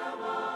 Come on.